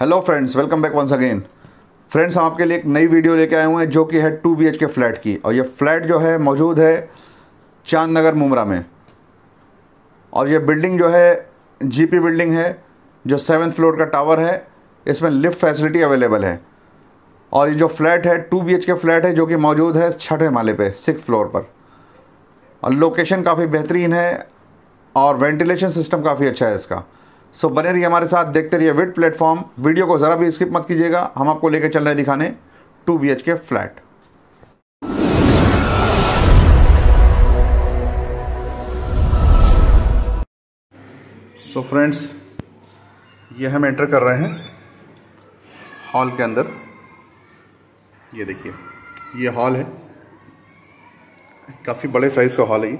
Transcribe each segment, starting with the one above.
Hello friends, welcome back once again. Friends, हम आपके लिए एक नई वीडियो लेके आए हुए हैं जो कि है 2 BHK फ्लैट की। और ये फ्लैट जो है मौजूद है चांद नगर मुंब्रा में। और ये बिल्डिंग जो है जीपी बिल्डिंग है, जो 7th फ्लोर का टावर है। इसमें लिफ्ट फैसिलिटी अवेलेबल है। और ये जो फ्लैट है 2 BHK फ्लैट है जो कि मौजूद है 6ठे माले पर, 6th फ्लोर पर। और लोकेशन काफ़ी बेहतरीन है और वेंटिलेशन सिस्टम काफ़ी अच्छा है इसका। सो बने रहिए हमारे साथ, देखते रहिए विड प्लेटफॉर्म। वीडियो को ज़रा भी स्किप मत कीजिएगा। हम आपको लेकर चल रहे हैं दिखाने 2 BHK फ्लैट। सो फ्रेंड्स, ये हम एंटर कर रहे हैं हॉल के अंदर। ये देखिए, ये हॉल है, काफ़ी बड़े साइज़ का हॉल है। ये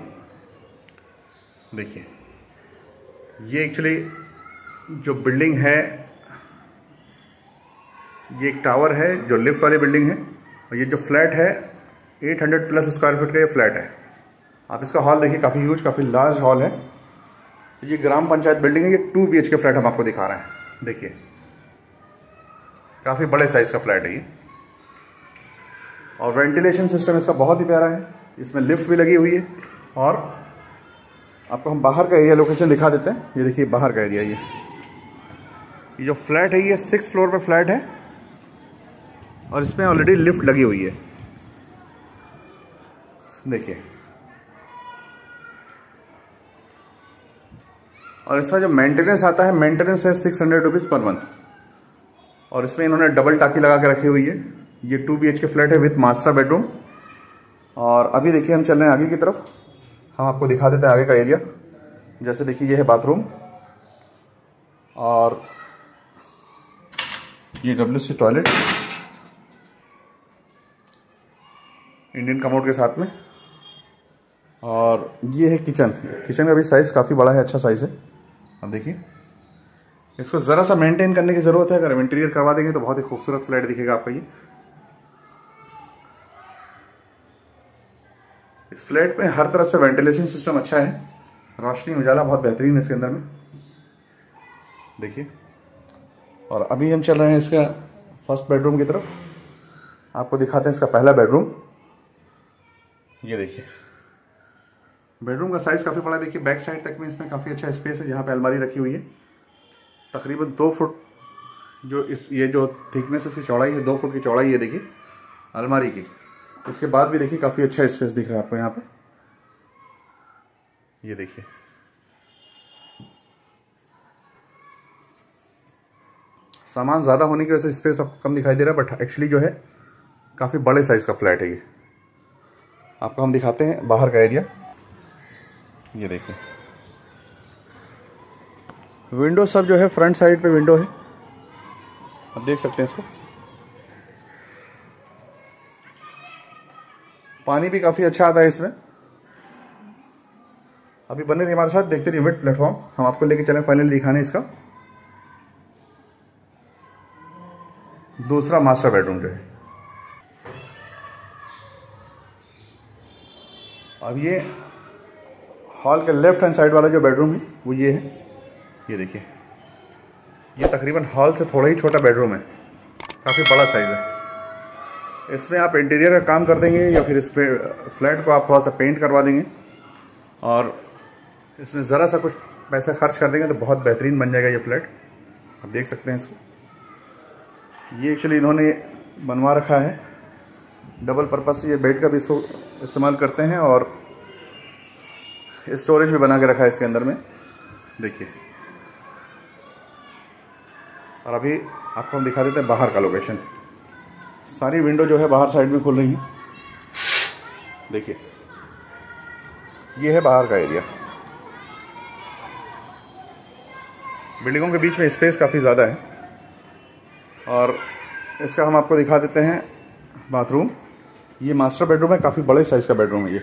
देखिए, ये एक्चुअली जो बिल्डिंग है ये एक टावर है जो लिफ्ट वाली बिल्डिंग है। और ये जो फ्लैट है 800+ स्क्वायर फीट का ये फ्लैट है। आप इसका हॉल देखिए, काफ़ी ह्यूज, काफ़ी लार्ज हॉल है। ये ग्राम पंचायत बिल्डिंग है। ये 2 BHK फ्लैट हम आपको दिखा रहे हैं। देखिए, काफ़ी बड़े साइज़ का फ्लैट है ये। और वेंटिलेशन सिस्टम इसका बहुत ही प्यारा है। इसमें लिफ्ट भी लगी हुई है। और आपको हम बाहर का एरिया लोकेशन दिखा देते हैं। ये देखिए, बाहर का एरिया। ये जो फ्लैट है ये 6th फ्लोर पर फ्लैट है। और इसमें ऑलरेडी लिफ्ट लगी हुई है। देखिए, और इसका जो मेंटेनेंस आता है, मेंटेनेंस है 600 रुपीज़ पर मंथ। और इसमें इन्होंने डबल टाकी लगा के रखी हुई है। ये 2 BHK फ्लैट है विथ मास्टर बेडरूम। और अभी देखिए, हम चल रहे हैं आगे की तरफ। हम आपको दिखा देते हैं आगे का एरिया। जैसे देखिए, ये है बाथरूम और ये WC टॉयलेट इंडियन कमोड के साथ में। और ये है किचन। किचन का भी साइज़ काफ़ी बड़ा है, अच्छा साइज़ है। अब देखिए, इसको ज़रा सा मेंटेन करने की ज़रूरत है। अगर इंटीरियर करवा देंगे तो बहुत ही खूबसूरत फ्लैट दिखेगा आपका ये। इस फ्लैट में हर तरफ से वेंटिलेशन सिस्टम अच्छा है। रोशनी उजाला बहुत बेहतरीन है इसके अंदर में। देखिए, और अभी हम चल रहे हैं इसका फर्स्ट बेडरूम की तरफ। आपको दिखाते हैं इसका पहला बेडरूम। ये देखिए, बेडरूम का साइज़ काफ़ी बड़ा। देखिए, बैक साइड तक में इसमें काफ़ी अच्छा स्पेस है। यहाँ पे अलमारी रखी हुई है। तकरीबन 2 फुट जो ये जो थिकनेस इसकी चौड़ाई है, 2 फुट की चौड़ाई है। देखिए अलमारी की। इसके बाद भी देखिए, काफ़ी अच्छा स्पेस दिख रहा है आपको यहाँ पे। ये देखिए, सामान ज़्यादा होने की वजह से स्पेस आपको कम दिखाई दे रहा है, बट एक्चुअली जो है काफ़ी बड़े साइज़ का फ्लैट है ये। आपको हम दिखाते हैं बाहर का एरिया। ये देखिए, विंडो सब जो है फ्रंट साइड पे विंडो है, आप देख सकते हैं इसको। पानी भी काफ़ी अच्छा आता है इसमें। अभी बने रहिए हमारे साथ, देखते रहिए विड प्लेटफॉर्म। हम आपको लेके चलें फाइनल दिखाने इसका दूसरा मास्टर बेडरूम जो है। अब ये हॉल के लेफ्ट हैंड साइड वाला जो बेडरूम है वो ये है। ये देखिए, ये तकरीबन हॉल से थोड़ा ही छोटा बेडरूम है, काफ़ी बड़ा साइज़ है। इसमें आप इंटीरियर का काम कर देंगे या फिर इस पे फ्लैट को आप थोड़ा सा पेंट करवा देंगे और इसमें ज़रा सा कुछ पैसा खर्च कर देंगे तो बहुत बेहतरीन बन जाएगा ये फ्लैट। आप देख सकते हैं इसको। ये एक्चुअली इन्होंने बनवा रखा है डबल पर्पस। ये बेड का भी इसको इस्तेमाल करते हैं और स्टोरेज भी बना के रखा है इसके अंदर में। देखिए, और अभी आपको हम दिखा देते हैं बाहर का लोकेशन। सारी विंडो जो है बाहर साइड में खुल रही है। देखिए, ये है बाहर का एरिया। बिल्डिंगों के बीच में स्पेस काफ़ी ज़्यादा है। और इसका हम आपको दिखा देते हैं बाथरूम। ये मास्टर बेडरूम है, काफ़ी बड़े साइज़ का बेडरूम है ये।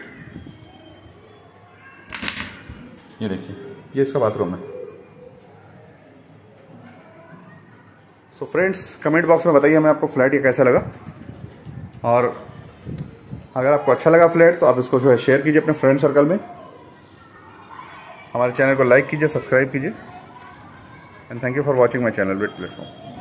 ये देखिए, ये इसका बाथरूम है। सो फ्रेंड्स, कमेंट बॉक्स में बताइए हमें आपको फ्लैट ये कैसा लगा। और अगर आपको अच्छा लगा फ्लैट तो आप इसको जो है शेयर कीजिए अपने फ्रेंड सर्कल में। हमारे चैनल को लाइक कीजिए, सब्सक्राइब कीजिए। And thank you for watching my channel with platform.